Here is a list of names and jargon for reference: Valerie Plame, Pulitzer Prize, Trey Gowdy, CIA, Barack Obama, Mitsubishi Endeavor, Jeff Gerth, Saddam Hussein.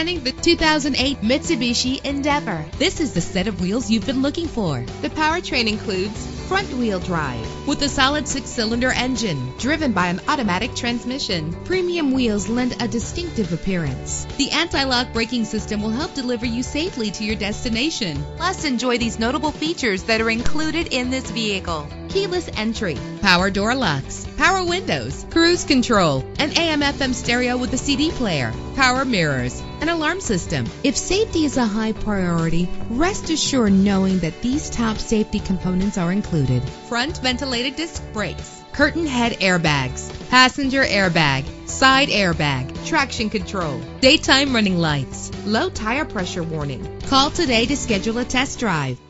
Presenting the 2008 Mitsubishi Endeavor. This is the set of wheels you've been looking for. The powertrain includes front-wheel drive with a solid 6-cylinder engine driven by an automatic transmission. Premium wheels lend a distinctive appearance. The anti-lock braking system will help deliver you safely to your destination. Plus, enjoy these notable features that are included in this vehicle: keyless entry, power door locks, power windows, cruise control, an AM/FM stereo with a CD player, power mirrors, an alarm system. If safety is a high priority, rest assured knowing that these top safety components are included: front ventilated disc brakes, curtain head airbags, passenger airbag, side airbag, traction control, daytime running lights, low tire pressure warning. Call today to schedule a test drive.